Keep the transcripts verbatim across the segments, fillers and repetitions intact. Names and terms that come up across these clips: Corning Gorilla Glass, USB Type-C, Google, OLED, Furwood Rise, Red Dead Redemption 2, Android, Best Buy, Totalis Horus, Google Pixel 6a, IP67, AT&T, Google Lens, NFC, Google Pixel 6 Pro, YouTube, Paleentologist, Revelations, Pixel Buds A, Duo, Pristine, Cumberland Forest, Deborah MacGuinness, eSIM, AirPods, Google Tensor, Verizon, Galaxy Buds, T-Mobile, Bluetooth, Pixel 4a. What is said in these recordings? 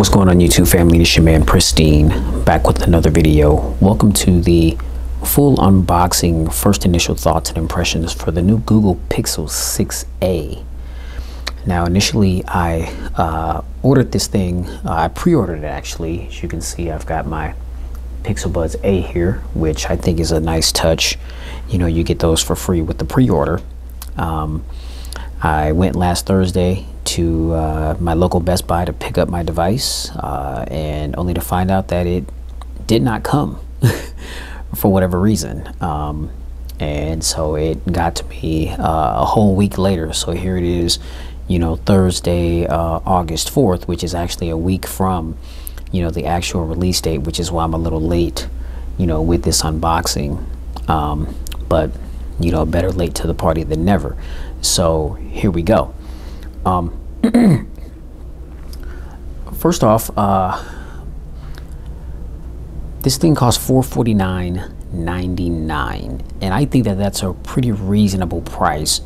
What's going on, YouTube family? This is your man Pristine, back with another video. Welcome to the full unboxing, first initial thoughts and impressions for the new Google Pixel six A. Now, initially, I uh, ordered this thing. Uh, I pre-ordered it, actually. As you can see, I've got my Pixel Buds A here, which I think is a nice touch. You know, you get those for free with the pre-order. Um, I went last Thursday to uh, my local Best Buy to pick up my device, uh, and only to find out that it did not come for whatever reason. Um, and so it got to me uh, a whole week later. So here it is, you know, Thursday, uh, August fourth, which is actually a week from, you know, the actual release date, which is why I'm a little late, you know, with this unboxing. Um, but, you know, better late to the party than never. So here we go. Um, first off, uh, this thing costs four hundred forty-nine ninety-nine, and I think that that's a pretty reasonable price,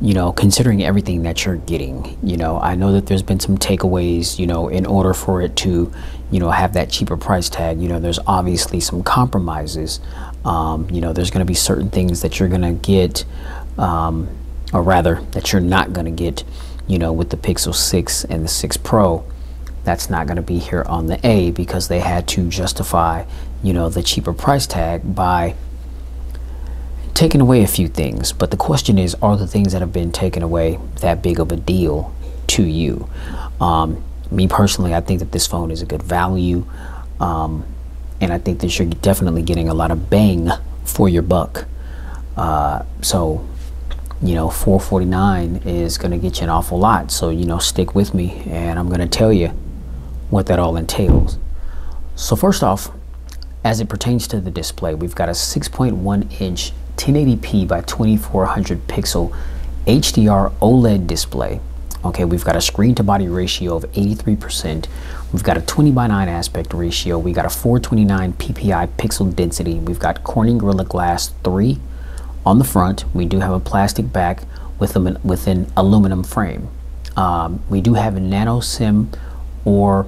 you know, considering everything that you're getting. You know, I know that there's been some takeaways, you know, in order for it to, you know, have that cheaper price tag. You know, there's obviously some compromises. Um, you know, there's going to be certain things that you're going to get, um, or rather that you're not going to get, you know, with the Pixel six and the six Pro. That's not going to be here on the A, because they had to justify, you know, the cheaper price tag by taking away a few things. But the question is, are the things that have been taken away that big of a deal to you? Um, me personally, I think that this phone is a good value, um, and I think that you're definitely getting a lot of bang for your buck. Uh, so, you know, four hundred forty-nine dollars is going to get you an awful lot. So, you know, stick with me, and I'm going to tell you what that all entails. So first off, as it pertains to the display, we've got a six point one inch ten eighty p by twenty-four hundred pixel H D R OLED display. Okay, we've got a screen to body ratio of eighty-three percent. We've got a twenty by nine aspect ratio. We got a four twenty-nine p p i pixel density. We've got Corning Gorilla Glass three on the front. We do have a plastic back with, a, with an aluminum frame. Um, we do have a nano SIM or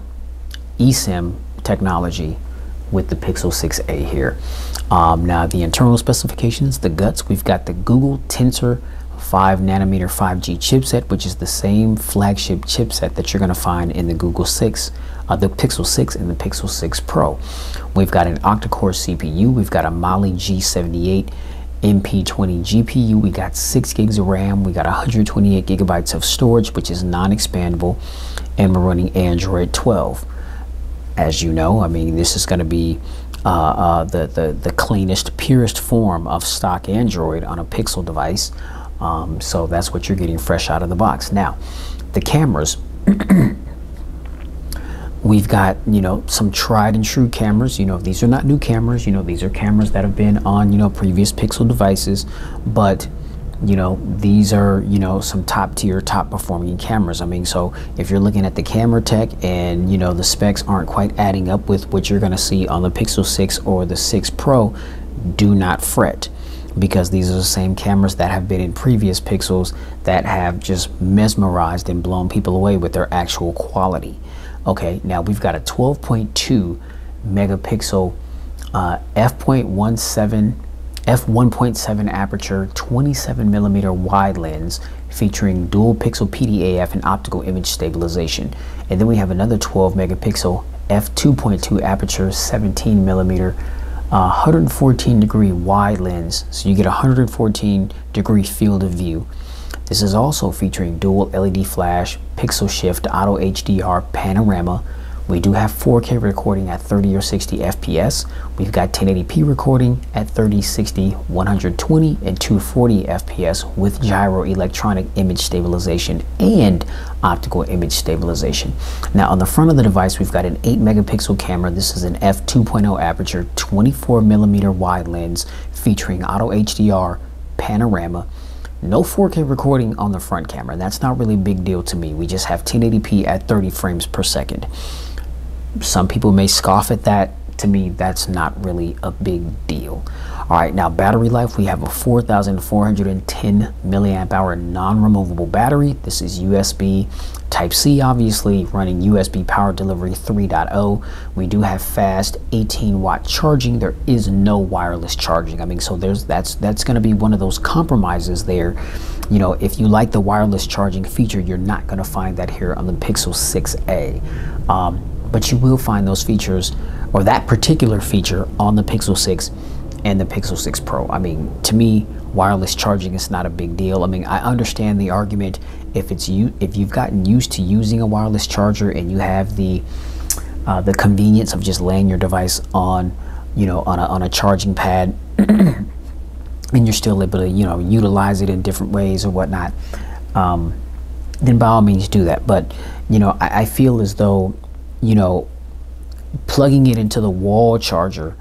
eSIM technology with the Pixel six A here. Um, now the internal specifications, the guts, we've got the Google Tensor five nanometer five G chipset, which is the same flagship chipset that you're going to find in the Google six, uh, the Pixel six and the Pixel six Pro. We've got an octa-core C P U. We've got a Mali G seventy-eight M P twenty G P U. We got six gigs of RAM. We got one hundred twenty-eight gigabytes of storage, which is non-expandable, and we're running Android twelve. As you know, I mean, this is going to be uh, uh, the, the, the cleanest, purest form of stock Android on a Pixel device. Um, so that's what you're getting fresh out of the box. Now, the cameras. We've got, you know, some tried and true cameras. You know, these are not new cameras. You know, these are cameras that have been on, you know, previous Pixel devices. But, you know, these are, you know, some top tier, top performing cameras. I mean, so if you're looking at the camera tech and, you know, the specs aren't quite adding up with what you're going to see on the Pixel six or the six Pro, do not fret, because these are the same cameras that have been in previous Pixels that have just mesmerized and blown people away with their actual quality. Okay, now we've got a twelve point two megapixel uh, f point one seven f one point seven aperture twenty-seven millimeter wide lens featuring dual pixel P D A F and optical image stabilization. And then we have another twelve megapixel f two point two aperture seventeen millimeter uh, one hundred fourteen degree wide lens, so you get one hundred fourteen degree field of view. This is also featuring dual L E D flash, pixel shift, auto H D R, panorama. We do have four K recording at thirty or sixty F P S. We've got ten eighty p recording at thirty, sixty, one hundred twenty, and two forty F P S with gyro electronic image stabilization and optical image stabilization. Now on the front of the device, we've got an eight megapixel camera. This is an f two point oh aperture, twenty-four millimeter wide lens featuring auto H D R, panorama. No four K recording on the front camera. That's not really a big deal to me. We just have ten eighty p at thirty frames per second. Some people may scoff at that to me, that's not really a big deal. All right, now battery life, we have a four thousand four hundred ten milliamp hour non-removable battery. This is U S B Type-C, obviously running U S B Power Delivery three point oh. We do have fast eighteen watt charging. There is no wireless charging. I mean, so there's that's that's going to be one of those compromises there. You know, if you like the wireless charging feature, you're not going to find that here on the Pixel six A. Um, but you will find those features, or that particular feature, on the Pixel six and the Pixel six Pro. I mean, to me, wireless charging is not a big deal. I mean, I understand the argument if it's you if you've gotten used to using a wireless charger and you have the uh, the convenience of just laying your device on, you know, on a, on a charging pad, and you're still able to, you know, utilize it in different ways or whatnot. Um, then by all means do that. But you know, I, I feel as though, you know, plugging it into the wall charger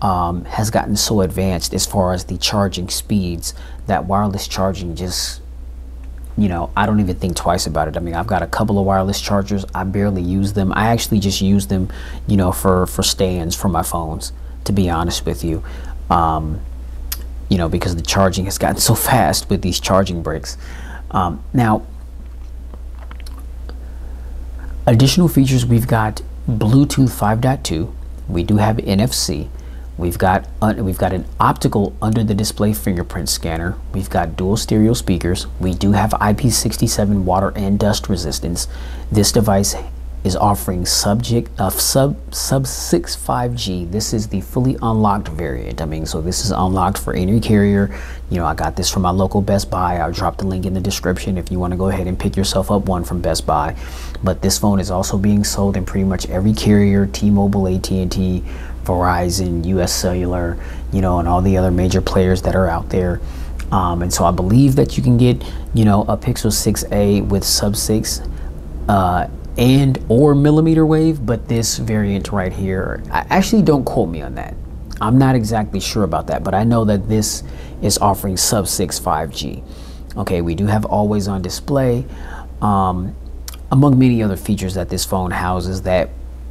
um, has gotten so advanced as far as the charging speeds that wireless charging just, you know, I don't even think twice about it. I mean, I've got a couple of wireless chargers. I barely use them. I actually just use them, you know, for, for stands for my phones, to be honest with you. Um, you know, because the charging has gotten so fast with these charging bricks. Um, now, additional features, we've got Bluetooth five point two. We do have N F C. We've got uh, we've got an optical under the display fingerprint scanner. We've got dual stereo speakers. We do have I P sixty-seven water and dust resistance. This device is offering subject of uh, sub sub six point five G. This is the fully unlocked variant. I mean, so this is unlocked for any carrier. You know, I got this from my local Best Buy. I'll drop the link in the description if you want to go ahead and pick yourself up one from Best Buy. But this phone is also being sold in pretty much every carrier: T-Mobile, A T and T, Verizon, U S Cellular, you know, and all the other major players that are out there. Um, and so I believe that you can get, you know, a Pixel six A with sub six uh, and or millimeter wave. But this variant right here, I actually, don't quote me on that. I'm not exactly sure about that, but I know that this is offering sub six five G. Okay, we do have always on display, um, among many other features that this phone houses that,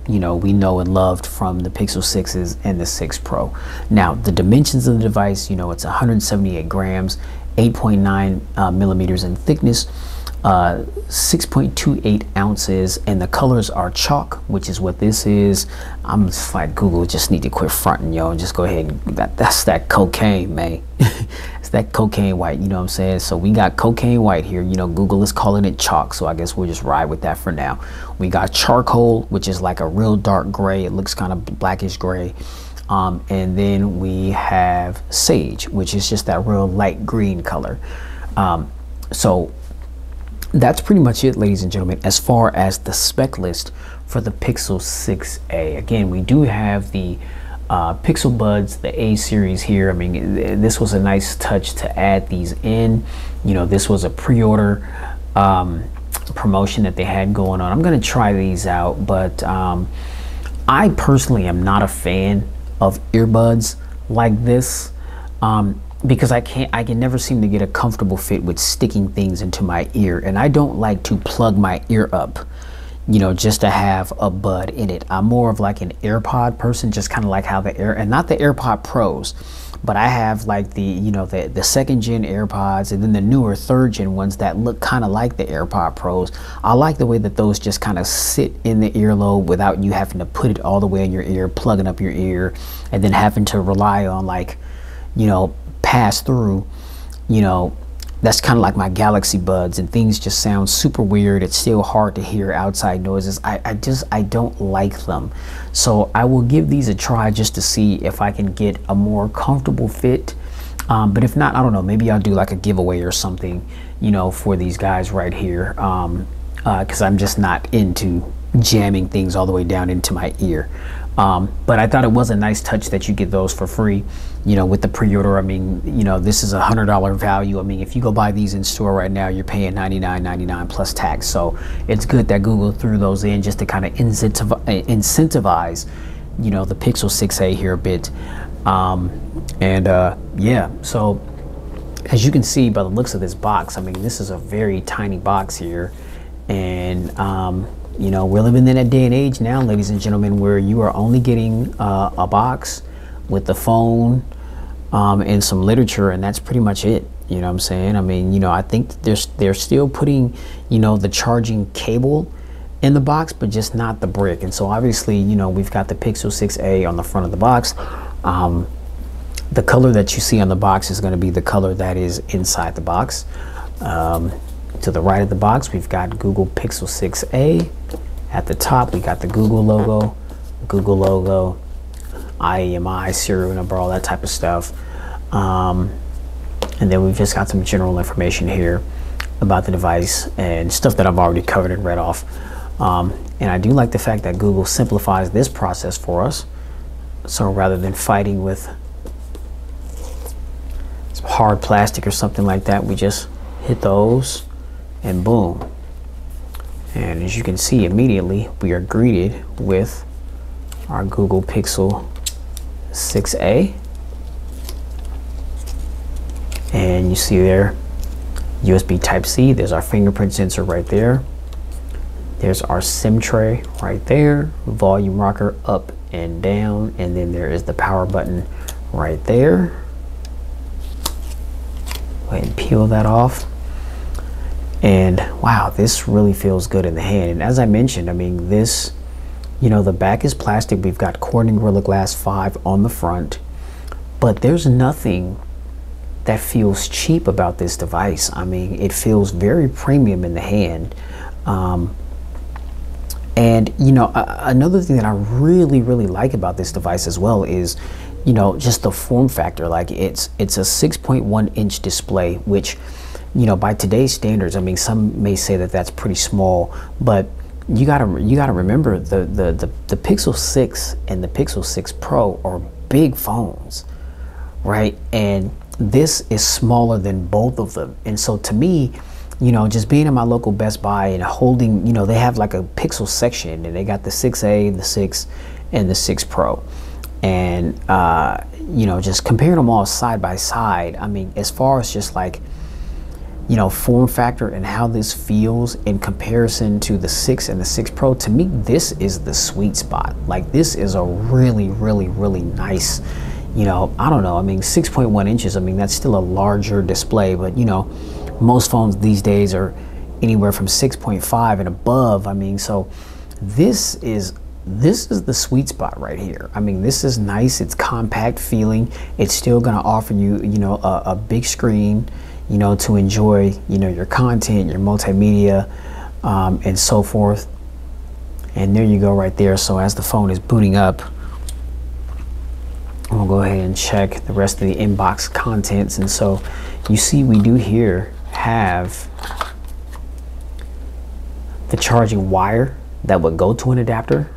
you know, we know and loved from the Pixel sixes and the six Pro. Now, the dimensions of the device, you know, it's one hundred seventy-eight grams, eight point nine uh, millimeters in thickness, uh, six point two eight ounces, and the colors are chalk, which is what this is. I'm just like, Google, just need to quit fronting, yo, and just go ahead and that, that's that cocaine, man. It's that cocaine white, you know what I'm saying? So we got cocaine white here. You know, Google is calling it chalk, so I guess we'll just ride with that for now. We got charcoal, which is like a real dark gray. It looks kind of blackish gray. Um, and then we have sage, which is just that real light green color. Um, so that's pretty much it, ladies and gentlemen, as far as the spec list for the Pixel six A. Again, we do have the Uh, Pixel Buds, the A series here. I mean, th this was a nice touch to add these in. You know, this was a pre-order um, promotion that they had going on. I'm going to try these out, but um, I personally am not a fan of earbuds like this um, because I can't. I can never seem to get a comfortable fit with sticking things into my ear, and I don't like to plug my ear up, you know, just to have a bud in it. I'm more of like an AirPod person, just kind of like how the Air, and not the AirPod Pros, but I have like the, you know, the, the second gen AirPods, and then the newer third gen ones that look kind of like the AirPod Pros. I like the way that those just kind of sit in the earlobe without you having to put it all the way in your ear, plugging up your ear, and then having to rely on, like, you know, pass through, you know. That's kind of like my Galaxy Buds, and things just sound super weird. It's still hard to hear outside noises. I, I just, I don't like them. So I will give these a try just to see if I can get a more comfortable fit. Um, but if not, I don't know, maybe I'll do like a giveaway or something, you know, for these guys right here. Um, uh, cause I'm just not into jamming things all the way down into my ear. Um, but I thought it was a nice touch that you get those for free, you know, with the pre-order. I mean, you know, this is a one hundred dollar value. I mean, if you go buy these in store right now, you're paying ninety-nine ninety-nine plus tax. So it's good that Google threw those in just to kind of incentivize, you know, the Pixel six A here a bit. Um, and uh, yeah, so as you can see by the looks of this box, I mean, this is a very tiny box here. And um, You know, we're living in that day and age now, ladies and gentlemen, where you are only getting uh, a box with the phone um, and some literature, and that's pretty much it. You know what I'm saying? I mean, you know, I think there's they're still putting, you know, the charging cable in the box, but just not the brick. And so obviously, you know, we've got the Pixel six A on the front of the box. Um, the color that you see on the box is going to be the color that is inside the box. Um, to the right of the box, we've got Google Pixel six A. At the top, we got the Google logo, Google logo, I M E I, serial number, all that type of stuff. Um, and then we've just got some general information here about the device and stuff that I've already covered and read off. Um, and I do like the fact that Google simplifies this process for us. So rather than fighting with some hard plastic or something like that, we just hit those and boom. And as you can see, immediately we are greeted with our Google Pixel six A. And you see there, U S B Type-C, there's our fingerprint sensor right there. There's our SIM tray right there, volume rocker up and down, and then there is the power button right there. Go ahead and peel that off. And wow, this really feels good in the hand. And as I mentioned, I mean, this, you know, the back is plastic. We've got Corning Gorilla Glass five on the front, but there's nothing that feels cheap about this device. I mean, it feels very premium in the hand. Um, And, you know, uh, another thing that I really, really like about this device as well is, you know, just the form factor. Like it's it's a six point one inch display, which, you know, by today's standards, I mean, some may say that that's pretty small, but you gotta you gotta remember the the the, the Pixel six and the Pixel six Pro are big phones, right? And this is smaller than both of them. And so to me, you know, just being in my local Best Buy and holding, you know, they have like a Pixel section, and they got the six A, the six, and the six Pro. And, uh, you know, just comparing them all side by side, I mean, as far as just like, you know, form factor and how this feels in comparison to the six and the six Pro, to me, this is the sweet spot. Like, this is a really, really, really nice, you know, I don't know, I mean, six point one inches, I mean, that's still a larger display, but, you know, most phones these days are anywhere from six point five and above. I mean, so this is this is the sweet spot right here. I mean, this is nice. It's compact feeling. It's still going to offer you, you know, a, a big screen, you know, to enjoy, you know, your content, your multimedia, um, and so forth. And there you go right there. So as the phone is booting up, we'll go ahead and check the rest of the inbox contents. And so you see, we do here have the charging wire that would go to an adapter,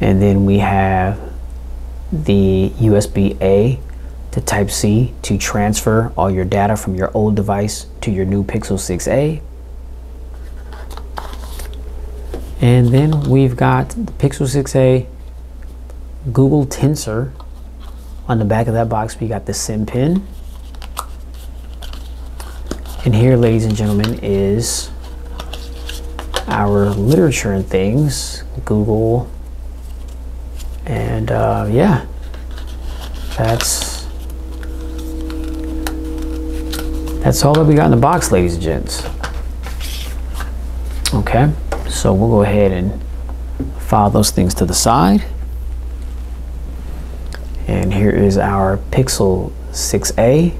and then we have the U S B A to Type-C to transfer all your data from your old device to your new Pixel six A, and then we've got the Pixel six A Google Tensor. On the back of that box, we got the SIM pin. And here, ladies and gentlemen, is our literature and things, Google. And uh, yeah, that's, that's all that we got in the box, ladies and gents. Okay, so we'll go ahead and file those things to the side. And here is our Pixel six A.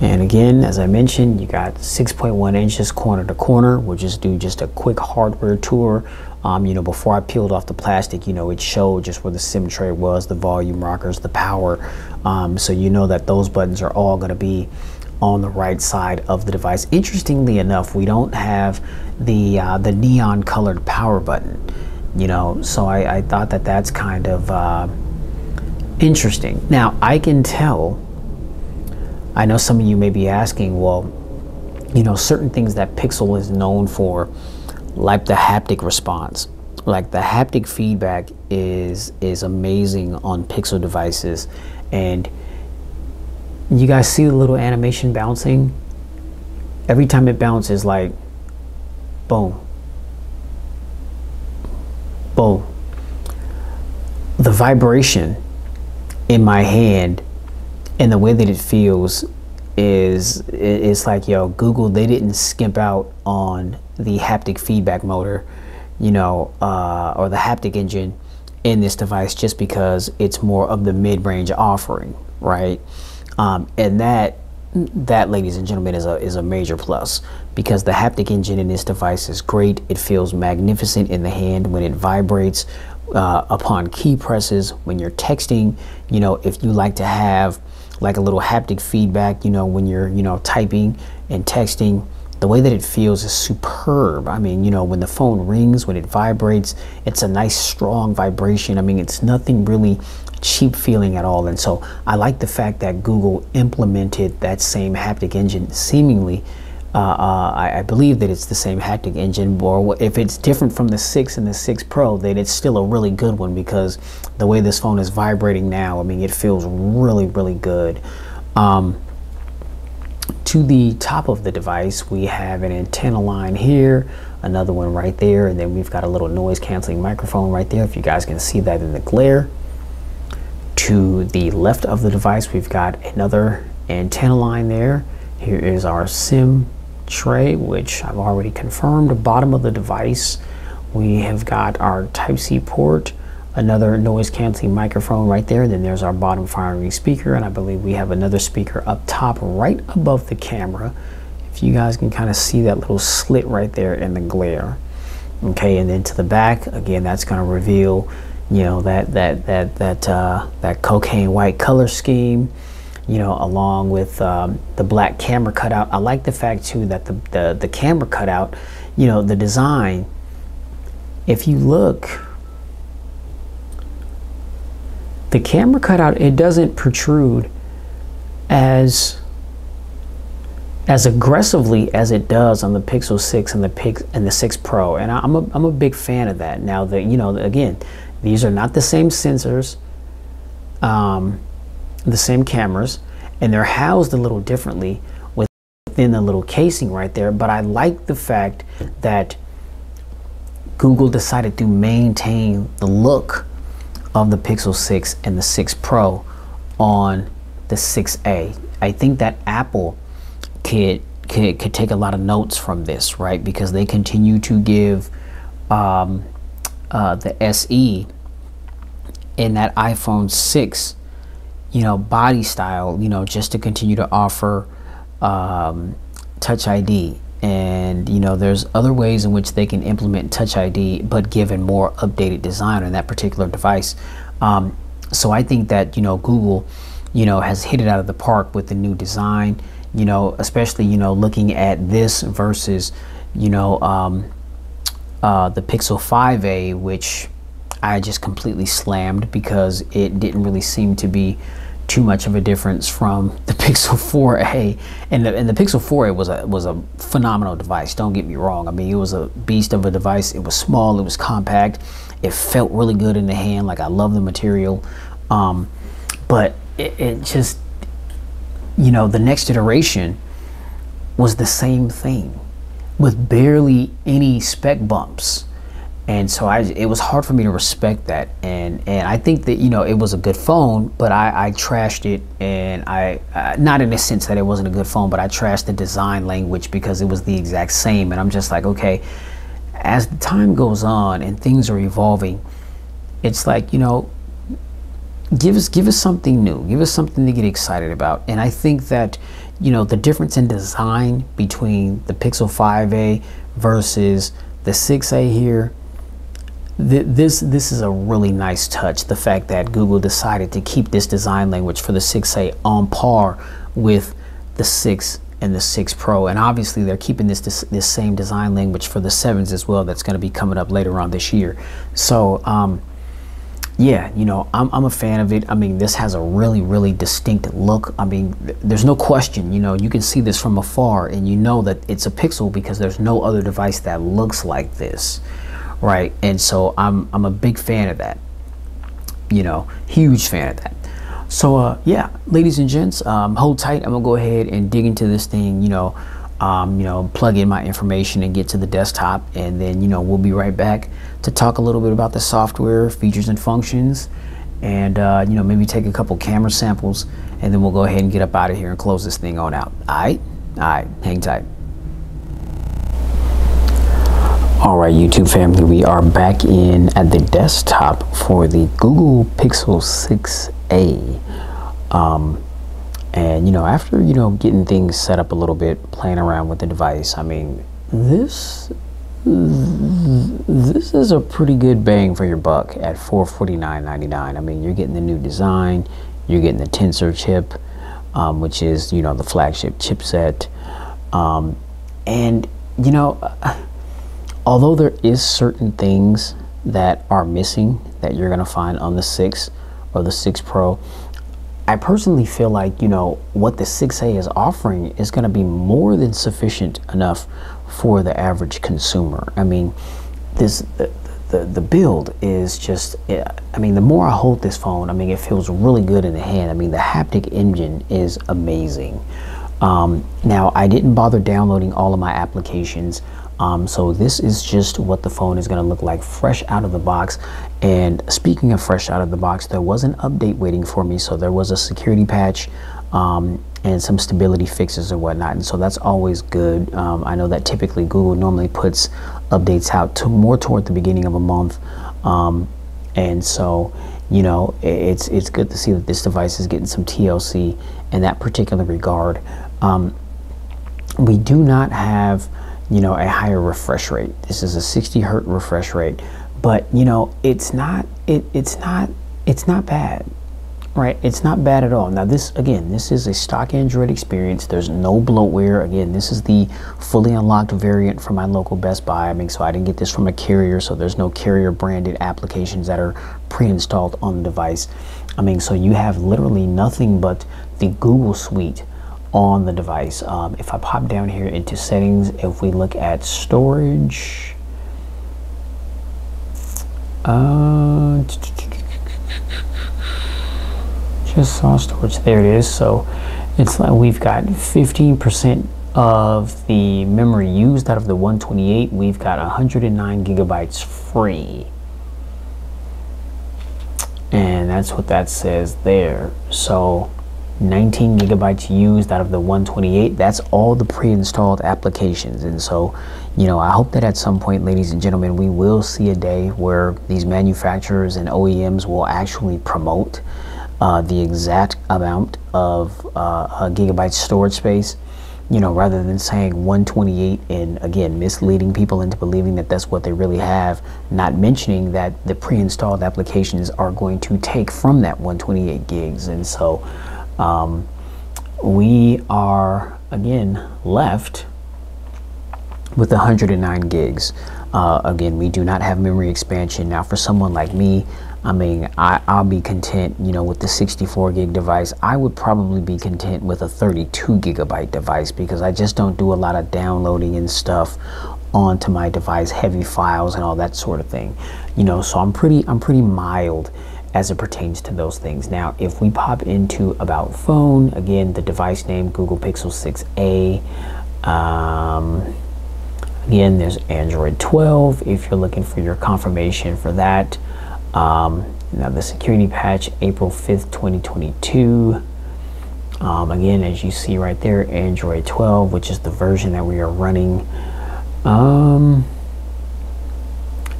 And again, as I mentioned, you got six point one inches corner to corner. We'll just do just a quick hardware tour. Um, you know, before I peeled off the plastic, you know, it showed just where the SIM tray was, the volume rockers, the power. Um, so you know that those buttons are all gonna be on the right side of the device. Interestingly enough, we don't have the, uh, the neon colored power button, you know, so I, I thought that that's kind of, uh, interesting. Now, I can tell, I know some of you may be asking, well, you know, certain things that Pixel is known for, like the haptic response, like the haptic feedback is is amazing on Pixel devices. And you guys see the little animation bouncing? every time it bounces, like boom, boom, the vibration in my hand and the way that it feels is, it's like, yo, Google, they didn't skimp out on the haptic feedback motor, you know, uh, or the haptic engine in this device just because it's more of the mid-range offering, right? Um, and that, that, ladies and gentlemen, is a, is a major plus, because the haptic engine in this device is great. It feels magnificent in the hand when it vibrates, uh, upon key presses, when you're texting, you know, if you like to have like a little haptic feedback, you know, when you're, you know, typing and texting, the way that it feels is superb. I mean, you know, when the phone rings, when it vibrates, it's a nice strong vibration. I mean, it's nothing really cheap feeling at all. And so I like the fact that Google implemented that same haptic engine, seemingly. Uh, uh, I, I believe that it's the same haptic engine, or if it's different from the six and the six Pro, then it's still a really good one, because the way this phone is vibrating now, I mean, it feels really, really good. Um, to the top of the device, we have an antenna line here, another one right there, and then we've got a little noise canceling microphone right there, if you guys can see that in the glare. To the left of the device, we've got another antenna line there. Here is our SIM tray, which I've already confirmed. The bottom of the device, we have got our Type C port, another noise canceling microphone right there, and then there's our bottom firing speaker, and I believe we have another speaker up top right above the camera, if you guys can kind of see that little slit right there in the glare. Okay, and then to the back again, that's going to reveal, you know, that that that that uh that cocaine white color scheme, you know, along with um, the black camera cutout. I like the fact too that the, the the camera cutout, you know, the design, if you look, the camera cutout, it doesn't protrude as as aggressively as it does on the Pixel six and the Pix and the six Pro, and I, I'm a I'm a big fan of that. Now, the you know, again, these are not the same sensors, um, the same cameras, and they're housed a little differently within the little casing right there, but I like the fact that Google decided to maintain the look of the Pixel six and the six Pro on the six A. I think that Apple could, could, could take a lot of notes from this, right? Because they continue to give um, uh, the S E in that iPhone six, you know, body style, you know, just to continue to offer um, Touch I D. And, you know, there's other ways in which they can implement Touch I D, but given more updated design on that particular device. Um, so I think that, you know, Google, you know, has hit it out of the park with the new design, you know, especially, you know, looking at this versus, you know, um, uh, the Pixel five A, which I just completely slammed because it didn't really seem to be too much of a difference from the Pixel four A, and the, and the Pixel four A was a was a phenomenal device, don't get me wrong. I mean, it was a beast of a device. It was small, it was compact, it felt really good in the hand. Like, I love the material, um, but it, it just, you know, the next iteration was the same thing with barely any spec bumps. And so I, it was hard for me to respect that, and and I think that, you know, it was a good phone, but I, I trashed it, and I uh, not in the sense that it wasn't a good phone, but I trashed the design language because it was the exact same. And I'm just like, okay, as the time goes on and things are evolving, it's like, you know, give us give us something new, give us something to get excited about. And I think that, you know, the difference in design between the Pixel five A versus the six A here, this this is a really nice touch, the fact that Google decided to keep this design language for the six A on par with the six and the six Pro, and obviously they're keeping this this, this same design language for the sevens as well, that's going to be coming up later on this year. So um yeah, you know, I'm, I'm a fan of it. I mean, this has a really, really distinct look. I mean, th there's no question, you know, you can see this from afar and you know that it's a Pixel because there's no other device that looks like this, right? And so I'm, I'm a big fan of that, you know, huge fan of that. So, uh, yeah, ladies and gents, um, hold tight. I'm gonna go ahead and dig into this thing, you know, um, you know, plug in my information and get to the desktop, and then, you know, we'll be right back to talk a little bit about the software, features and functions, and uh, you know, maybe take a couple camera samples, and then we'll go ahead and get up out of here and close this thing on out. All right, all right, hang tight. All right, YouTube family, we are back in at the desktop for the Google Pixel six A. Um, and, you know, after, you know, getting things set up a little bit, playing around with the device, I mean, this, this is a pretty good bang for your buck at four hundred forty-nine ninety-nine. I mean, you're getting the new design, you're getting the Tensor chip, um, which is, you know, the flagship chipset. Um, and, you know, although there is certain things that are missing that you're gonna find on the six or the six Pro, I personally feel like, you know, what the six A is offering is gonna be more than sufficient enough for the average consumer. I mean, this the, the, the build is just, I mean, the more I hold this phone, I mean, it feels really good in the hand. I mean, the haptic engine is amazing. Um, now, I didn't bother downloading all of my applications. Um, so this is just what the phone is going to look like fresh out of the box. And speaking of fresh out of the box, there was an update waiting for me. So there was a security patch um, and some stability fixes and whatnot. And so that's always good. Um, I know that typically Google normally puts updates out to more toward the beginning of a month. Um, and so, you know, it's, it's good to see that this device is getting some T L C in that particular regard. Um, we do not have, you know, a higher refresh rate. This is a sixty hertz refresh rate, but, you know, it's not it it's not it's not bad, right? It's not bad at all. Now, this, again, this is a stock Android experience. There's no bloatware. Again, this is the fully unlocked variant from my local Best Buy. I mean, so I didn't get this from a carrier, so there's no carrier branded applications that are pre-installed on the device. I mean, so you have literally nothing but the Google suite on the device. Um, if I pop down here into settings, if we look at storage, uh, just saw storage, there it is. So it's like we've got fifteen percent of the memory used out of the one twenty-eight. We've got one hundred nine gigabytes free. And that's what that says there. So nineteen gigabytes used out of the one twenty-eight. That's all the pre-installed applications. And so, you know, I hope that at some point, ladies and gentlemen, we will see a day where these manufacturers and O E Ms will actually promote uh, the exact amount of uh, gigabytes storage space, you know, rather than saying one twenty-eight and, again, misleading people into believing that that's what they really have, not mentioning that the pre-installed applications are going to take from that one twenty-eight gigs. And so, Um, we are, again, left with one hundred nine gigs. Uh, again, we do not have memory expansion. Now, for someone like me, I mean, I, I'll be content, you know, with the sixty-four gig device. I would probably be content with a thirty-two gigabyte device because I just don't do a lot of downloading and stuff onto my device, heavy files and all that sort of thing. You know, so I'm pretty, I'm pretty mild as it pertains to those things. Now, if we pop into About Phone, again, the device name, Google Pixel six A. Um, again, there's Android twelve, if you're looking for your confirmation for that. Um, now, the security patch, April fifth twenty twenty-two. Um, again, as you see right there, Android twelve, which is the version that we are running. Um,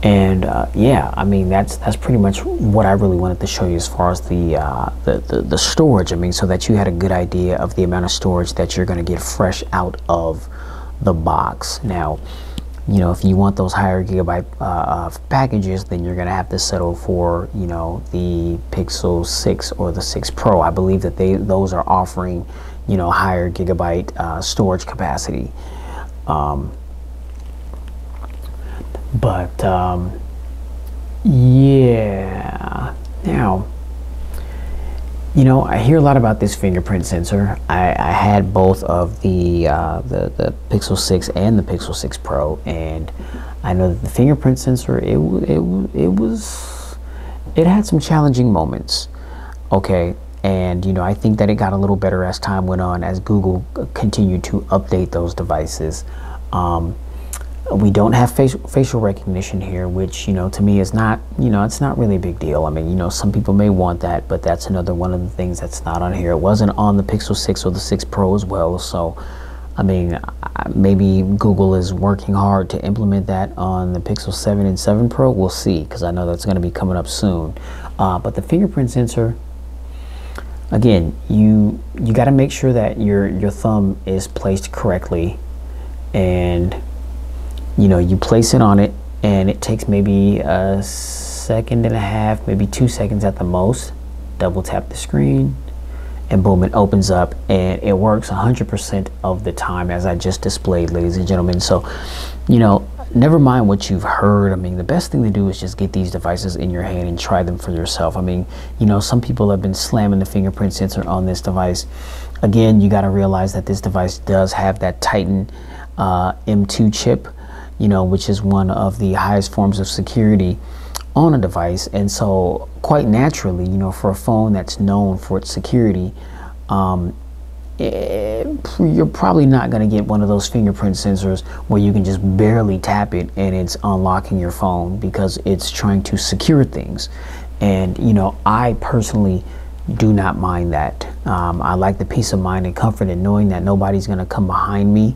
And uh, yeah, I mean, that's that's pretty much what I really wanted to show you as far as the, uh, the, the, the storage. I mean, so that you had a good idea of the amount of storage that you're gonna get fresh out of the box. Now, you know, if you want those higher gigabyte uh, packages, then you're gonna have to settle for, you know, the Pixel six or the six Pro. I believe that they those are offering, you know, higher gigabyte uh, storage capacity. Um, But, um, yeah, now, you know, I hear a lot about this fingerprint sensor. I, I had both of the, uh, the, the Pixel six and the Pixel six Pro, and I know that the fingerprint sensor, it, it, it was, it had some challenging moments, okay? And, you know, I think that it got a little better as time went on, as Google continued to update those devices. Um, we don't have face, facial recognition here, which, you know, to me is not, you know, it's not really a big deal. I mean, you know, some people may want that, but that's another one of the things that's not on here. It wasn't on the Pixel six or the six Pro as well. So, I mean, maybe Google is working hard to implement that on the Pixel seven and seven Pro. We'll see, because I know that's going to be coming up soon. Uh, but the fingerprint sensor... Again, you you got to make sure that your your thumb is placed correctly, and you know you place it on it, and it takes maybe a second and a half, maybe two seconds at the most. Double tap the screen, and boom, it opens up, and it works one hundred percent of the time, as I just displayed, ladies and gentlemen. So, you know, never mind what you've heard. I mean, the best thing to do is just get these devices in your hand and try them for yourself. I mean, you know, some people have been slamming the fingerprint sensor on this device. Again, you got to realize that this device does have that Titan uh, M two chip, you know, which is one of the highest forms of security on a device. And so quite naturally, you know, for a phone that's known for its security, um, It, you're probably not going to get one of those fingerprint sensors where you can just barely tap it and it's unlocking your phone, because it's trying to secure things. And you know, I personally do not mind that. um, I like the peace of mind and comfort in knowing that nobody's going to come behind me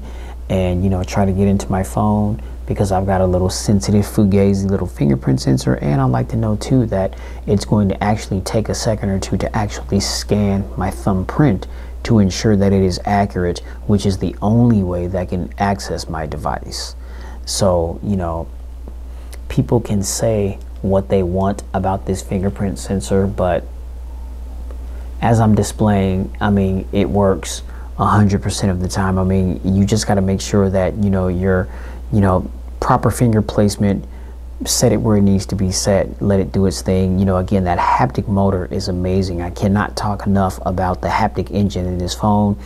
and, you know, try to get into my phone, because I've got a little sensitive, fugazi little fingerprint sensor. And I like to know too that it's going to actually take a second or two to actually scan my thumbprint to ensure that it is accurate, which is the only way that I can access my device. So, you know, people can say what they want about this fingerprint sensor, but as I'm displaying, I mean, it works one hundred percent of the time. I mean, you just got to make sure that, you know, your, you know, proper finger placement, set it where it needs to be set, let it do its thing. You know, again, that haptic motor is amazing. I cannot talk enough about the haptic engine in this phone.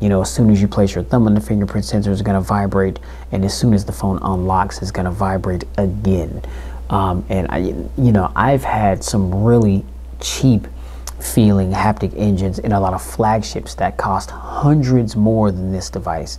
You know, as soon as you place your thumb on the fingerprint sensor, it's going to vibrate, and as soon as the phone unlocks, it's going to vibrate again. Um, and I, you know, I've had some really cheap feeling haptic engines in a lot of flagships that cost hundreds more than this device.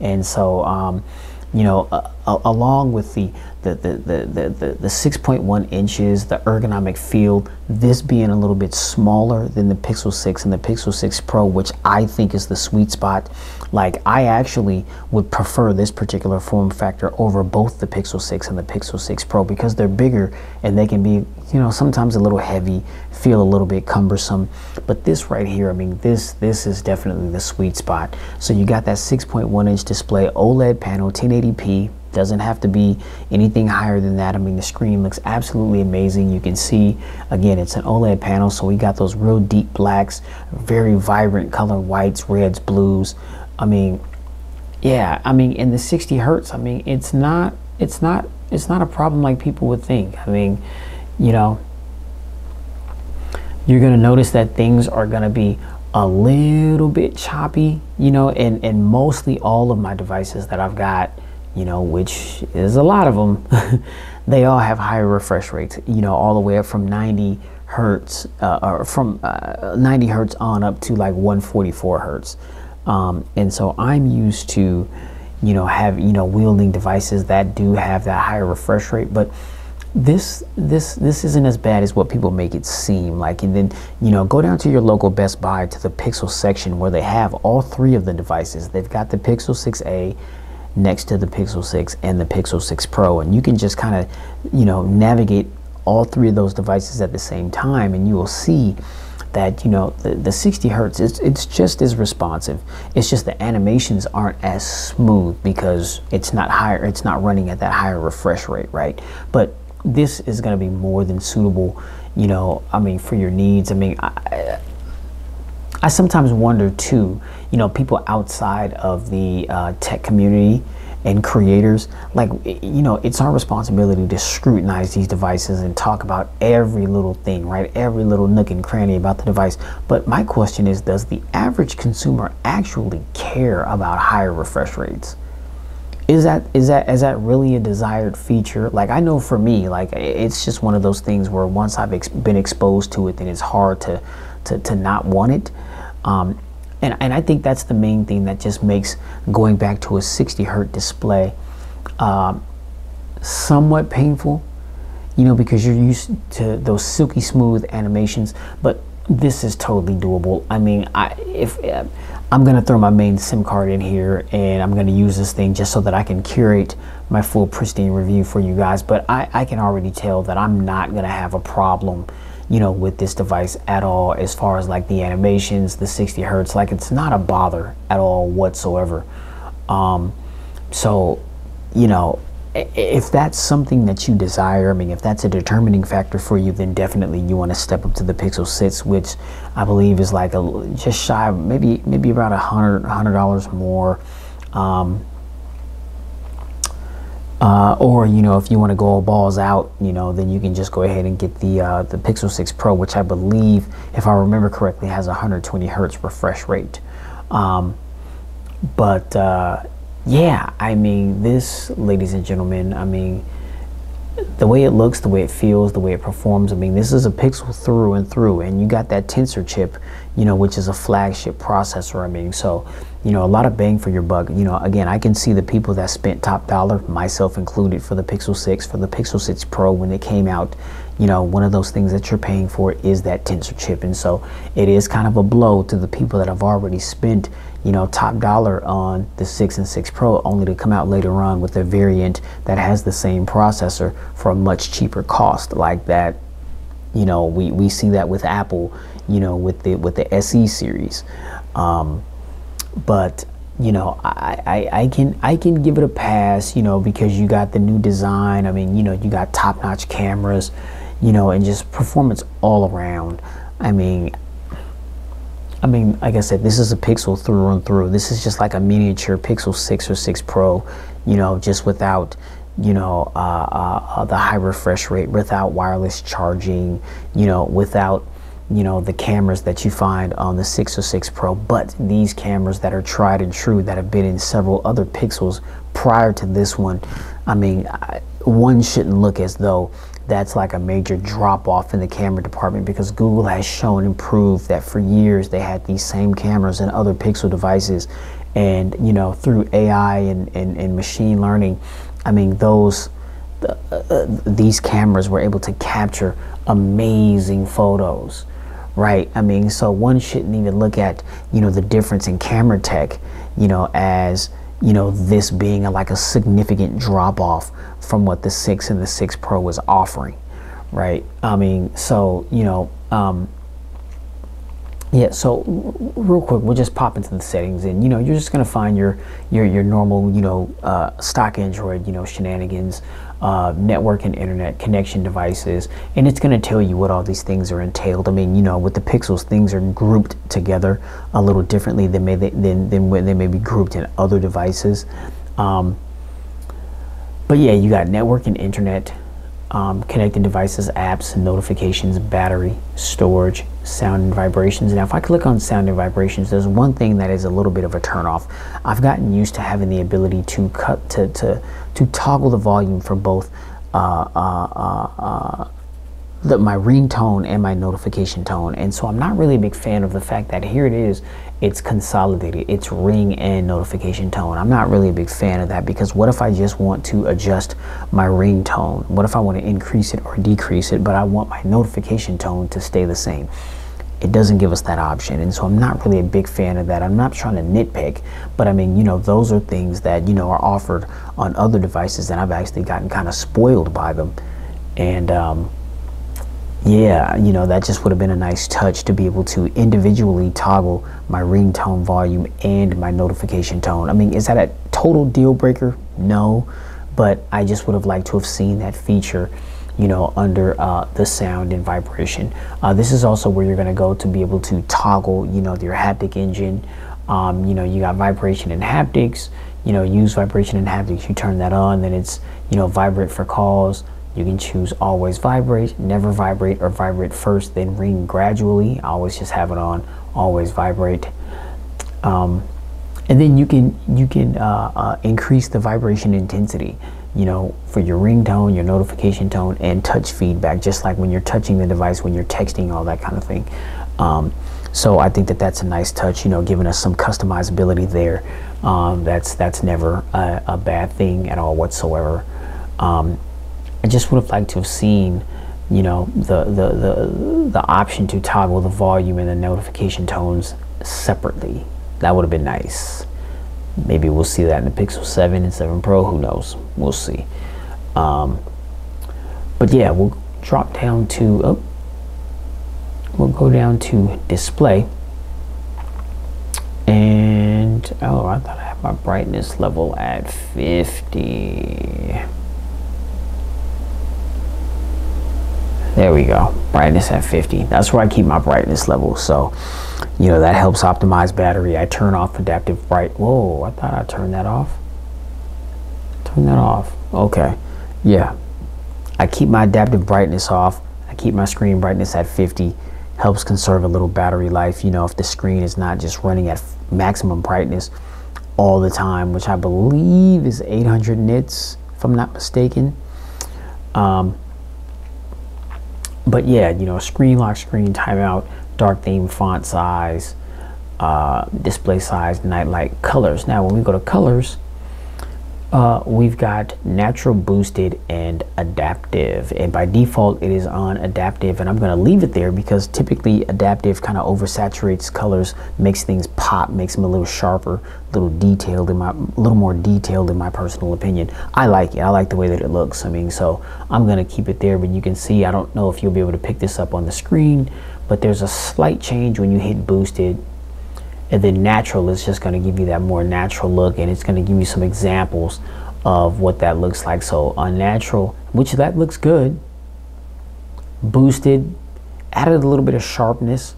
And so, um, you know, uh, uh, along with the the the the the, the six point one inches, the ergonomic feel, this being a little bit smaller than the Pixel six and the Pixel six Pro, which I think is the sweet spot. Like, I actually would prefer this particular form factor over both the Pixel six and the Pixel six Pro, because they're bigger and they can be, you know, sometimes a little heavy, feel a little bit cumbersome. But this right here, I mean, this this is definitely the sweet spot. So you got that six point one inch display, OLED panel, ten eighty p. Doesn't have to be anything higher than that. I mean, the screen looks absolutely amazing. You can see, again, it's an OLED panel, so we got those real deep blacks, very vibrant color whites, reds, blues. I mean, yeah, I mean, in the sixty hertz, I mean, it's not it's not it's not a problem like people would think. I mean, you know, you're gonna notice that things are gonna be a little bit choppy, you know, and and mostly all of my devices that I've got, you know, which is a lot of them, they all have higher refresh rates, you know, all the way up from ninety hertz, uh, or from uh, ninety hertz on up to like one forty-four hertz. Um, and so I'm used to, you know, have, you know, wielding devices that do have that higher refresh rate, but this this this isn't as bad as what people make it seem like. And then, you know, go down to your local Best Buy to the Pixel section, where they have all three of the devices. They've got the Pixel six A next to the Pixel six and the Pixel six Pro, and you can just kind of, you know, navigate all three of those devices at the same time, and you will see that, you know, the, the sixty hertz, it's, it's just as responsive. It's just the animations aren't as smooth because it's not higher, it's not running at that higher refresh rate, right? But this is going to be more than suitable, you know, I mean, for your needs. I mean, I, I sometimes wonder too, you know, people outside of the uh, tech community and creators, like, you know, it's our responsibility to scrutinize these devices and talk about every little thing, right? Every little nook and cranny about the device. But my question is, does the average consumer actually care about higher refresh rates? Is that is that is that really a desired feature? Like, I know for me, like, it's just one of those things where once I've ex been exposed to it, then it's hard to to, to not want it. Um, and, and I think that's the main thing that just makes going back to a sixty hertz display um, somewhat painful, you know, because you're used to those silky smooth animations. But this is totally doable. I mean, I if uh, I'm gonna throw my main SIM card in here, and I'm gonna use this thing just so that I can curate my full pristine review for you guys. But I, I can already tell that I'm not gonna have a problem, you know, with this device at all, as far as like the animations, the sixty hertz. Like, it's not a bother at all whatsoever. Um, so, you know, if that's something that you desire, I mean, if that's a determining factor for you, then definitely you want to step up to the Pixel six, which I believe is like a just shy, maybe maybe about a hundred hundred dollars more, um, uh, or you know, if you want to go balls out, you know, then you can just go ahead and get the uh, the Pixel six Pro, which I believe, if I remember correctly, has a hundred twenty hertz refresh rate, um, but. Uh, Yeah, I mean, this, ladies and gentlemen, I mean, the way it looks, the way it feels, the way it performs, I mean, this is a Pixel through and through, and you got that Tensor chip, you know, which is a flagship processor. I mean, so, you know, a lot of bang for your buck. You know, again, I can see the people that spent top dollar, myself included, for the Pixel six, for the Pixel six Pro when it came out. You know, one of those things that you're paying for is that Tensor chip, and so it is kind of a blow to the people that have already spent, you know, top dollar on the six and six Pro, only to come out later on with a variant that has the same processor for a much cheaper cost. Like that, you know, we, we see that with Apple, you know, with the with the S E series. Um, but you know, I, I I can I can give it a pass, you know, because you got the new design. I mean, you know, you got top-notch cameras, you know, and just performance all around. I mean. I mean, like I said, this is a Pixel through and through. This is just like a miniature Pixel six or six Pro, you know, just without, you know, uh, uh, the high refresh rate, without wireless charging, you know, without, you know, the cameras that you find on the six or six Pro. But these cameras that are tried and true, that have been in several other Pixels prior to this one, I mean, I, one shouldn't look as though that's like a major drop off in the camera department, because Google has shown and proved that for years they had these same cameras and other Pixel devices, and you know, through A I and, and, and machine learning, I mean, those uh, uh, these cameras were able to capture amazing photos, right? I mean, so one shouldn't even look at, you know, the difference in camera tech, you know, as, you know, this being a, like a significant drop off from what the six and the six Pro was offering, right? I mean, so, you know, um, yeah, so real quick, we'll just pop into the settings, and, you know, you're just gonna find your, your, your normal, you know, uh, stock Android, you know, shenanigans, uh, network and internet connection devices, and it's gonna tell you what all these things are entailed. I mean, you know, with the Pixels, things are grouped together a little differently than, may they, than, than when they may be grouped in other devices. Um, But yeah, you got network and internet, um, connected devices, apps, notifications, battery, storage, sound and vibrations. Now, if I click on sound and vibrations, there's one thing that is a little bit of a turnoff. I've gotten used to having the ability to cut to to to toggle the volume for both uh, uh, uh, uh, the, my ringtone and my notification tone, and so I'm not really a big fan of the fact that here it is. It's consolidated, it's ring and notification tone. I'm not really a big fan of that, because what if I just want to adjust my ring tone? What if I want to increase it or decrease it, but I want my notification tone to stay the same? It doesn't give us that option, and so I'm not really a big fan of that. I'm not trying to nitpick, but I mean, you know, those are things that, you know, are offered on other devices, and I've actually gotten kind of spoiled by them. And um yeah, you know, that just would have been a nice touch to be able to individually toggle my ringtone volume and my notification tone. I mean, is that a total deal breaker? No, but I just would have liked to have seen that feature, you know, under uh, the sound and vibration. Uh, this is also where you're going to go to be able to toggle, you know, your haptic engine. Um, you know, you got vibration and haptics, you know, use vibration and haptics. You turn that on, then it's, you know, vibrate for calls. You can choose always vibrate, never vibrate, or vibrate first, then ring gradually. I always just have it on, always vibrate. Um, and then you can you can uh, uh, increase the vibration intensity, you know, for your ringtone, your notification tone, and touch feedback, just like when you're touching the device, when you're texting, all that kind of thing. Um, so I think that that's a nice touch, you know, giving us some customizability there. Um, that's that's never a, a bad thing at all whatsoever. Um, I just would have liked to have seen, you know, the, the, the, the option to toggle the volume and the notification tones separately. That would have been nice. Maybe we'll see that in the Pixel seven and seven Pro, who knows, we'll see. Um, but yeah, we'll drop down to, oh, we'll go down to display. And, oh, I thought I had my brightness level at fifty. There we go, brightness at fifty. That's where I keep my brightness level. So, you know, that helps optimize battery. I turn off adaptive bright. Whoa, I thought I turned that off. Turn that off, okay. Yeah, I keep my adaptive brightness off. I keep my screen brightness at fifty. Helps conserve a little battery life. You know, if the screen is not just running at maximum brightness all the time, which I believe is eight hundred nits, if I'm not mistaken. Um, But yeah, you know, screen lock, screen timeout, dark theme, font size, uh, display size, nightlight, colors. Now, when we go to colors, uh, we've got natural, boosted, and adaptive. And by default, it is on adaptive. And I'm going to leave it there because typically adaptive kind of oversaturates colors, makes things pop, makes them a little sharper, a little detailed, in my, a little more detailed in my personal opinion. I like it. I like the way that it looks. I mean, so I'm going to keep it there. But you can see, I don't know if you'll be able to pick this up on the screen, but there's a slight change when you hit boosted. And then natural is just going to give you that more natural look, and it's going to give you some examples of what that looks like. So unnatural, which that looks good, boosted, added a little bit of sharpness,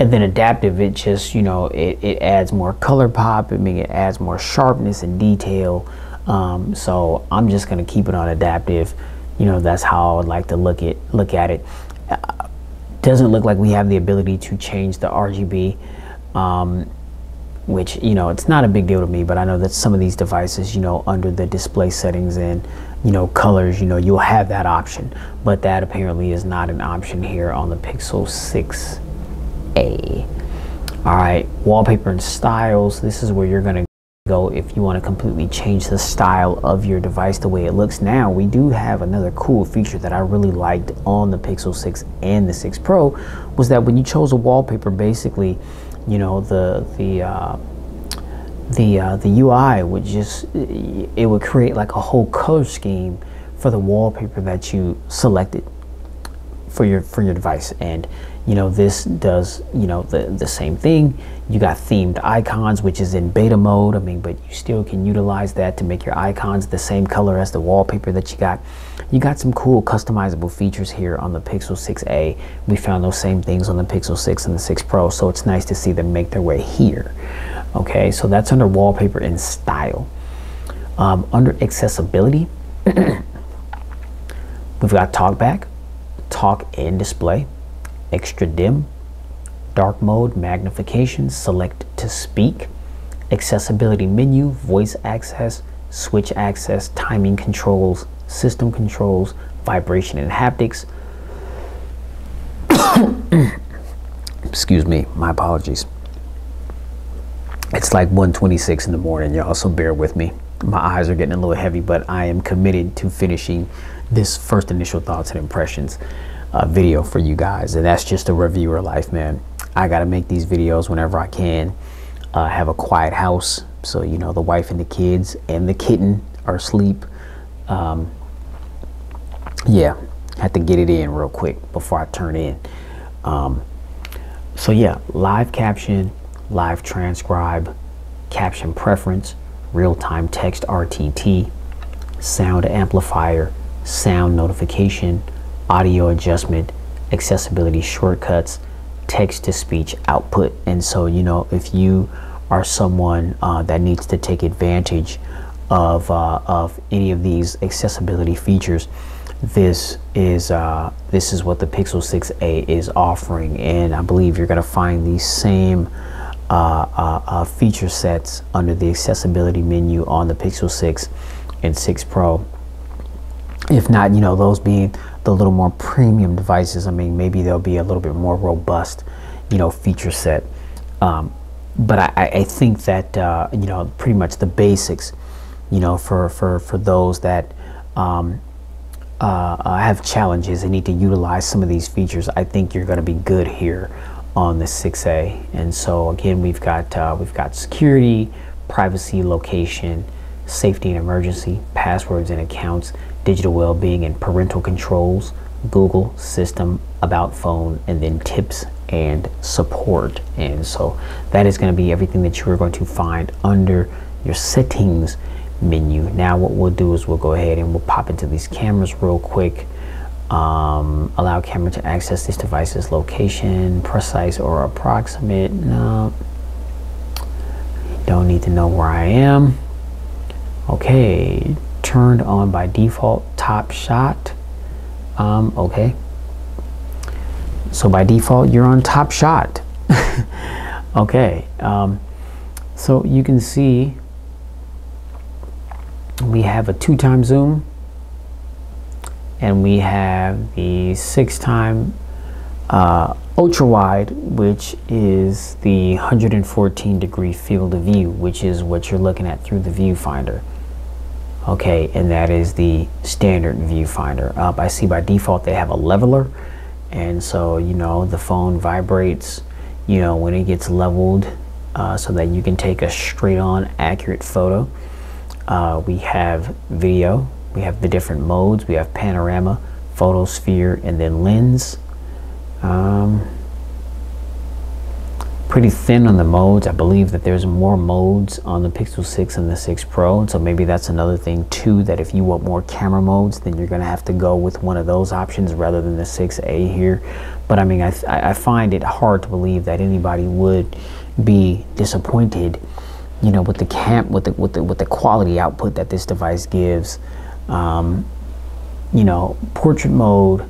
and then adaptive, it just, you know, it, it adds more color pop. I mean, it adds more sharpness and detail. Um, so I'm just going to keep it on adaptive. You know, that's how I would like to look it, look at it. Uh, Doesn't look like we have the ability to change the R G B, um, which, you know, it's not a big deal to me, but I know that some of these devices, you know, under the display settings and, you know, colors, you know, you'll have that option, but that apparently is not an option here on the Pixel six A. All right, wallpaper and styles. This is where you're gonna go if you want to completely change the style of your device, the way it looks. Now, we do have another cool feature that I really liked on the Pixel six and the six Pro, was that when you chose a wallpaper, basically, you know, the the uh, the uh, the U I would just, it would create like a whole color scheme for the wallpaper that you selected for your for your device. And you know, this does, you know, the the same thing. You got themed icons, which is in beta mode, I mean, but you still can utilize that to make your icons the same color as the wallpaper that you got. You got some cool customizable features here on the Pixel six A. We found those same things on the Pixel six and the six Pro, so it's nice to see them make their way here. Okay, so that's under wallpaper and style. Um, under accessibility, we've got talkback, talk and display, extra dim, dark mode, magnification, select to speak, accessibility menu, voice access, switch access, timing controls, system controls, vibration and haptics. Excuse me, my apologies. It's like one twenty-six in the morning, y'all, so bear with me. My eyes are getting a little heavy, but I am committed to finishing this first initial thoughts and impressions uh, video for you guys. And that's just a reviewer life, man. I gotta make these videos whenever I can. Uh, have a quiet house, so you know, the wife and the kids and the kitten are asleep. Um, yeah, have to get it in real quick before I turn in. Um, so yeah, live caption, live transcribe, caption preference, real-time text R T T, sound amplifier, sound notification, audio adjustment, accessibility shortcuts, text-to-speech output. And so, you know, if you are someone uh, that needs to take advantage of uh, of any of these accessibility features, this is uh, this is what the Pixel six A is offering. And I believe you're going to find these same uh, uh, uh, feature sets under the accessibility menu on the Pixel six and six Pro. If not, you know, those being the little more premium devices. I mean, maybe they'll be a little bit more robust, you know, feature set. Um, but I, I think that, uh, you know, pretty much the basics, you know, for, for, for those that um, uh, have challenges and need to utilize some of these features, I think you're going to be good here on the six A. And so again, we've got, uh, we've got security, privacy, location, safety and emergency, passwords and accounts, digital well-being and parental controls, Google system, about phone, and then tips and support. And so that is going to be everything that you are going to find under your settings menu. Now what we'll do is we'll go ahead and we'll pop into these cameras real quick. Um, allow camera to access this device's location, precise or approximate. No, don't need to know where I am. Okay, turned on by default, top shot. Um, okay, so by default you're on top shot. Okay, um, so you can see we have a two-time zoom and we have the six-time uh, ultra wide, which is the one hundred fourteen degree field of view, which is what you're looking at through the viewfinder. Okay, and that is the standard viewfinder. Up, I see by default they have a leveler, and so you know the phone vibrates, you know, when it gets leveled, uh, so that you can take a straight-on accurate photo. Uh, we have video. We have the different modes. We have panorama, photosphere, and then lens. Um, pretty thin on the modes. I believe that there's more modes on the Pixel six and the six Pro, and so maybe that's another thing too, that if you want more camera modes, then you're gonna have to go with one of those options rather than the six A here. But I mean, I, I find it hard to believe that anybody would be disappointed, you know, with the camp with the with the with the quality output that this device gives. Um, you know, portrait mode,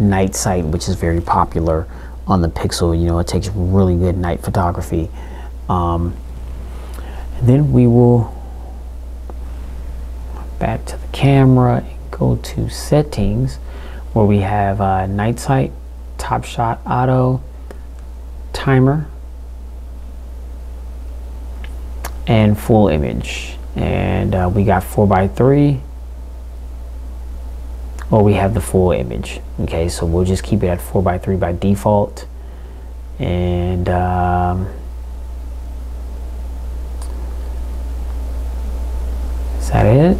night sight, which is very popular on the Pixel. You know, it takes really good night photography. Um, and then we will back to the camera and go to settings, where we have uh, night sight, top shot auto, timer, and full image. And uh, we got four by three, or we have the full image. Okay, so we'll just keep it at four by three by default. And um, is that it?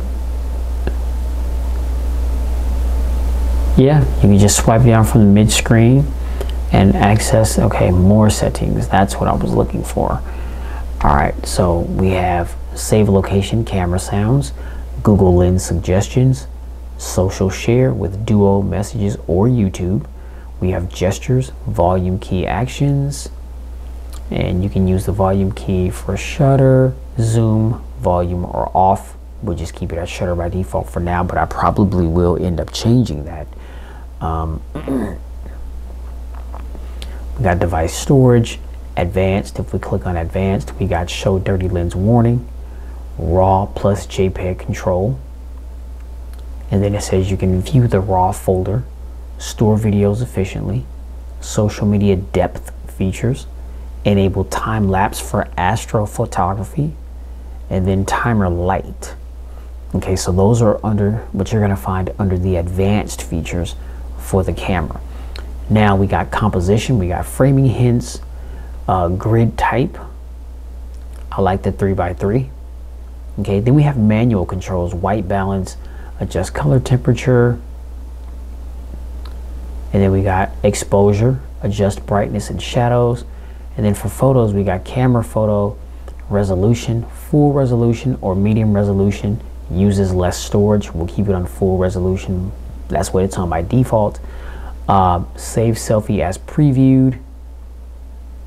Yeah, you can just swipe down from the mid screen and access, okay, more settings. That's what I was looking for. All right, so we have save location, camera sounds, Google Lens suggestions, social share with Duo messages or YouTube. We have gestures, volume key actions, and you can use the volume key for shutter, zoom, volume, or off. We'll just keep it at shutter by default for now, but I probably will end up changing that. Um, we got device storage, advanced. If we click on advanced, we got show dirty lens warning, raw plus JPEG control. And then it says you can view the raw folder, store videos efficiently, social media depth features, enable time lapse for astrophotography, and then timer light. Okay, so those are under what you're gonna find under the advanced features for the camera. Now we got composition, we got framing hints, uh, grid type. I like the three by three. Okay, then we have manual controls, white balance, adjust color temperature, and then we got exposure, adjust brightness and shadows, and then for photos we got camera photo resolution, full resolution or medium resolution, uses less storage. We'll keep it on full resolution, that's what it's on by default. Uh, save selfie as previewed,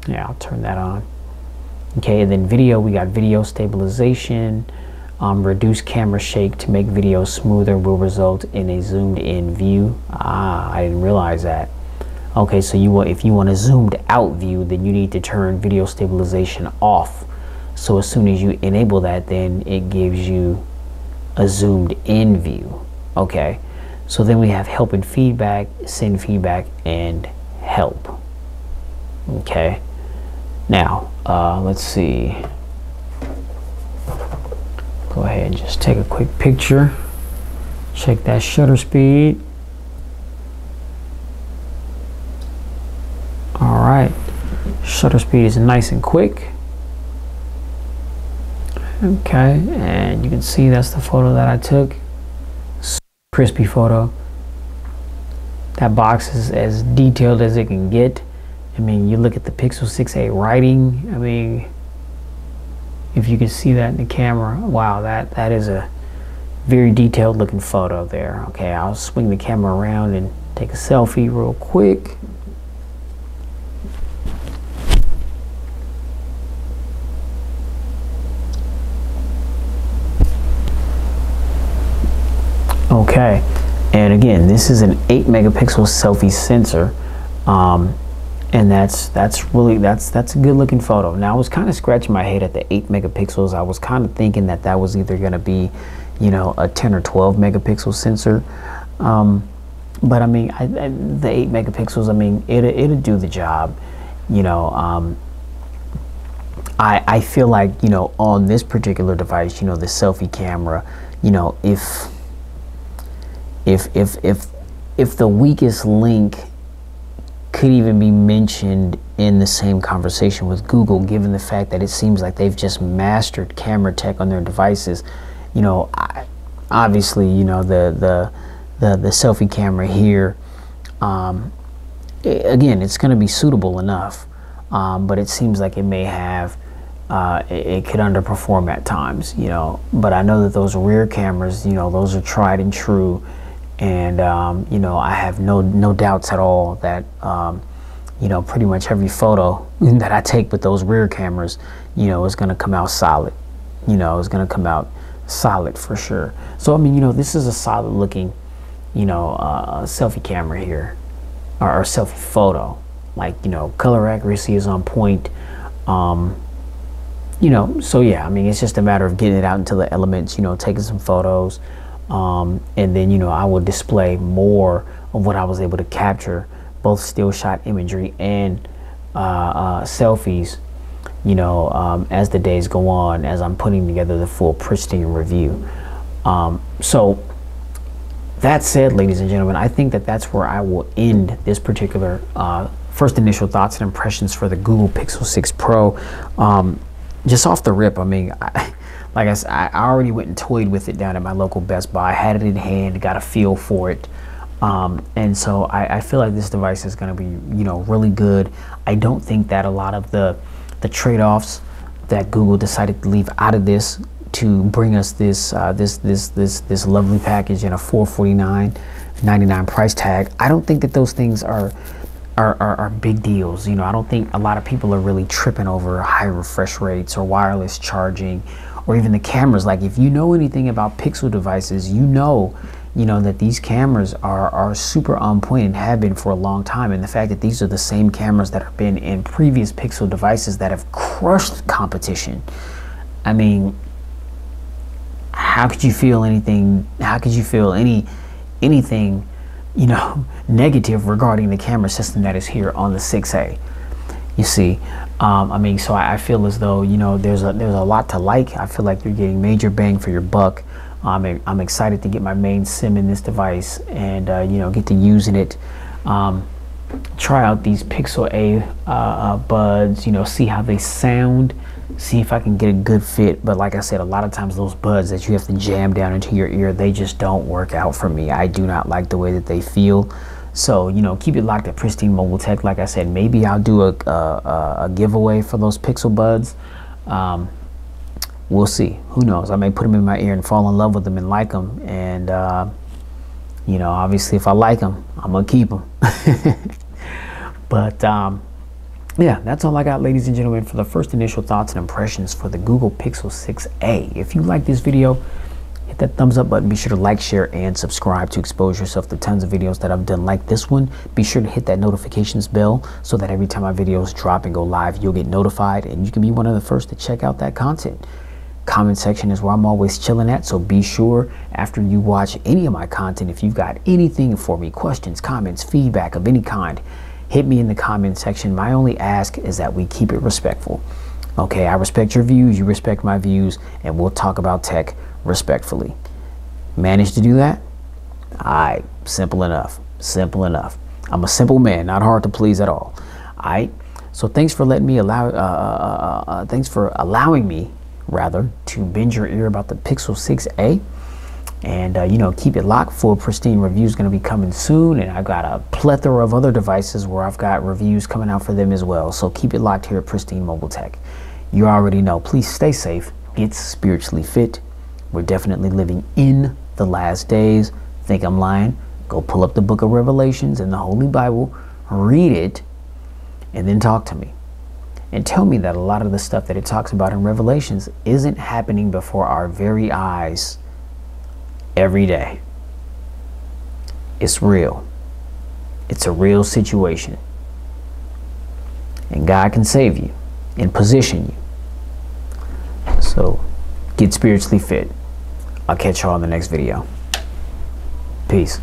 yeah, I'll turn that on. Okay, and then video, we got video stabilization. Um, reduce camera shake to make video smoother, will result in a zoomed in view. Ah, I didn't realize that. Okay, so you want, if you want a zoomed out view, then you need to turn video stabilization off. So as soon as you enable that, then it gives you a zoomed in view. Okay, So then we have help and feedback, send feedback, and help. Okay, now uh, let's see. Go ahead and just take a quick picture. Check that shutter speed. All right, shutter speed is nice and quick. Okay, and you can see that's the photo that I took. Crispy photo. That box is as detailed as it can get. I mean, you look at the Pixel six A writing. I mean, if you can see that in the camera, wow, that that is a very detailed looking photo there. Okay, I'll swing the camera around and take a selfie real quick. Okay, and again, this is an eight megapixel selfie sensor, um, and that's that's really that's that's a good looking photo. Now I was kind of scratching my head at the eight megapixels. I was kind of thinking that that was either going to be, you know, a ten or twelve megapixel sensor, um, but I mean, I, I, the eight megapixels. I mean, it it'll do the job, you know. Um, I I feel like, you know, on this particular device, you know, the selfie camera, you know, if If, if, if, if the weakest link could even be mentioned in the same conversation with Google, given the fact that it seems like they've just mastered camera tech on their devices, you know, I, obviously, you know, the, the, the, the selfie camera here, um, it, again, it's going to be suitable enough, um, but it seems like it may have, uh, it, it could underperform at times, you know, but I know that those rear cameras, you know, those are tried and true. And um, you know, I have no no doubts at all that um, you know, pretty much every photo that I take with those rear cameras, you know, is going to come out solid. You know, it's going to come out solid for sure. So I mean, you know, this is a solid looking, you know, uh, selfie camera here, or, or selfie photo. Like, you know, color accuracy is on point. Um, you know, so yeah, I mean, it's just a matter of getting it out into the elements. You know, taking some photos. Um, and then, you know, I will display more of what I was able to capture, both still shot imagery and uh, uh, selfies, you know, um, as the days go on, as I'm putting together the full pristine review. Um, so that said, ladies and gentlemen, I think that that's where I will end this particular uh, first initial thoughts and impressions for the Google Pixel six Pro. Um, just off the rip, I mean, I Like I said, I already went and toyed with it down at my local Best Buy. I had it in hand, got a feel for it. Um, and so I, I feel like this device is going to be, you know, really good. I don't think that a lot of the, the trade-offs that Google decided to leave out of this to bring us this, uh, this, this, this, this lovely package and a four forty-nine ninety-nine price tag, I don't think that those things are... Are, are, are big deals. You know, I don't think a lot of people are really tripping over high refresh rates or wireless charging or even the cameras. Like, if you know anything about Pixel devices, you know, you know that these cameras are, are super on point and have been for a long time. And the fact that these are the same cameras that have been in previous Pixel devices that have crushed competition. I mean, how could you feel anything? How could you feel any anything? You know, negative regarding the camera system that is here on the six A. You see, um, I mean, so I, I feel as though, you know, there's a there's a lot to like. I feel like you're getting major bang for your buck. Um, I'm I'm excited to get my main SIM in this device and uh, you know, get to using it. Um, try out these Pixel A uh, uh, buds. You know, see how they sound. See if I can get a good fit. But like I said, a lot of times those buds that you have to jam down into your ear, they just don't work out for me. I do not like the way that they feel. So, you know, keep it locked at Pristine Mobile Tech. Like I said, maybe I'll do a, a, a giveaway for those Pixel Buds. Um, we'll see. Who knows? I may put them in my ear and fall in love with them and like them. And, uh, you know, obviously if I like them, I'm going to keep them. But, um... yeah, that's all I got, ladies and gentlemen, for the first initial thoughts and impressions for the Google Pixel six A. If you like this video, hit that thumbs up button. Be sure to like, share, and subscribe to expose yourself to tons of videos that I've done like this one. Be sure to hit that notifications bell so that every time my videos drop and go live, you'll get notified and you can be one of the first to check out that content. Comment section is where I'm always chilling at, so be sure after you watch any of my content, if you've got anything for me, questions, comments, feedback of any kind, hit me in the comment section. My only ask is that we keep it respectful. Okay, I respect your views, you respect my views, and we'll talk about tech respectfully. Manage to do that? All right, simple enough, simple enough. I'm a simple man, not hard to please at all. All right, so thanks for letting me allow, uh, uh, uh, thanks for allowing me rather to bend your ear about the Pixel six A, and uh, you know, keep it locked for Pristine reviews going to be coming soon, and I've got a plethora of other devices where I've got reviews coming out for them as well. So keep it locked here at Pristine Mobile Tech. You already know, please stay safe, get spiritually fit. We're definitely living in the last days. Think I'm lying? Go pull up the book of Revelations in the Holy Bible, read it, and then talk to me. And tell me that a lot of the stuff that it talks about in Revelations isn't happening before our very eyes every day. It's real. It's a real situation. And God can save you and position you. So get spiritually fit. I'll catch y'all in the next video. Peace.